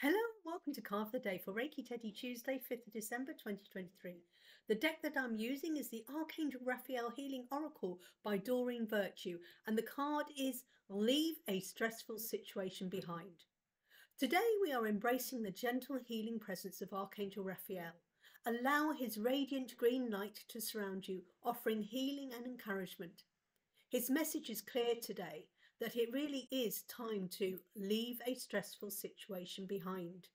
Hello and welcome to Carve the Day for Reiki Teddy Tuesday, 5th of December 2023. The deck that I'm using is the Archangel Raphael Healing Oracle by Doreen Virtue, and the card is Leave a Stressful Situation Behind. Today we are embracing the gentle healing presence of Archangel Raphael. Allow his radiant green light to surround you, offering healing and encouragement. His message is clear today, that it really is time to leave a stressful situation behind.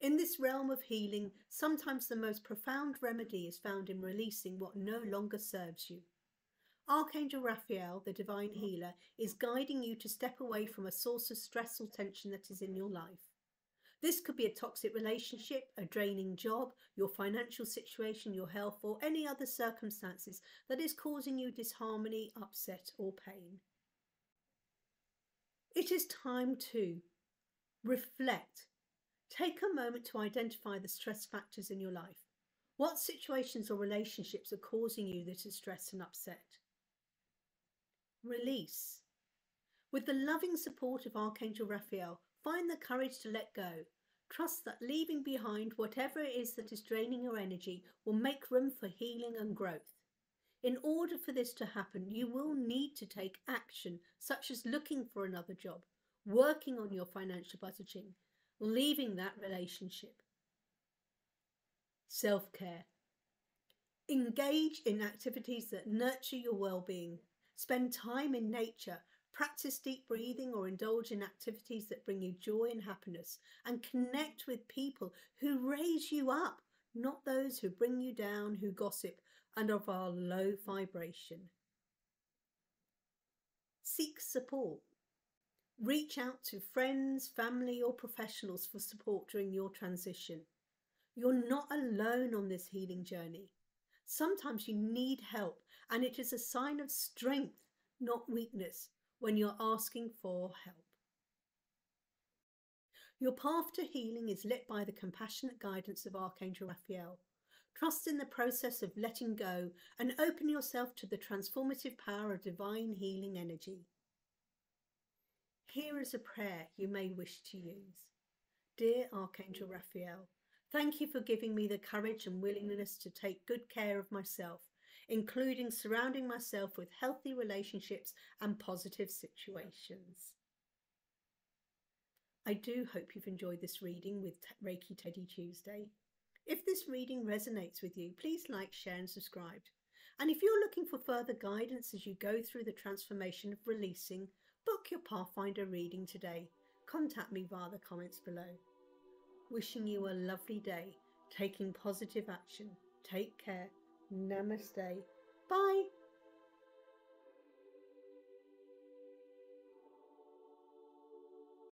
In this realm of healing, sometimes the most profound remedy is found in releasing what no longer serves you. Archangel Raphael, the divine healer, is guiding you to step away from a source of stress or tension that is in your life. This could be a toxic relationship, a draining job, your financial situation, your health, or any other circumstances that is causing you disharmony, upset, or pain. It is time to reflect. Take a moment to identify the stress factors in your life. What situations or relationships are causing you that is stress and upset? Release. With the loving support of Archangel Raphael, find the courage to let go. Trust that leaving behind whatever it is that is draining your energy will make room for healing and growth. In order for this to happen, you will need to take action, such as looking for another job, working on your financial budgeting, leaving that relationship. Self-care. Engage in activities that nurture your well-being. Spend time in nature. Practice deep breathing or indulge in activities that bring you joy and happiness. And connect with people who raise you up, not those who bring you down, who gossip, and of our low vibration. Seek support. Reach out to friends, family, or professionals for support during your transition. You're not alone on this healing journey. Sometimes you need help, and it is a sign of strength, not weakness, when you're asking for help. Your path to healing is lit by the compassionate guidance of Archangel Raphael. Trust in the process of letting go and open yourself to the transformative power of divine healing energy. Here is a prayer you may wish to use. Dear Archangel Raphael, thank you for giving me the courage and willingness to take good care of myself, including surrounding myself with healthy relationships and positive situations. I do hope you've enjoyed this reading with Reiki Teddy Tuesday. If this reading resonates with you, please like, share and subscribe. And if you're looking for further guidance as you go through the transformation of releasing, book your Pathfinder reading today. Contact me via the comments below. Wishing you a lovely day, taking positive action. Take care. Namaste. Bye.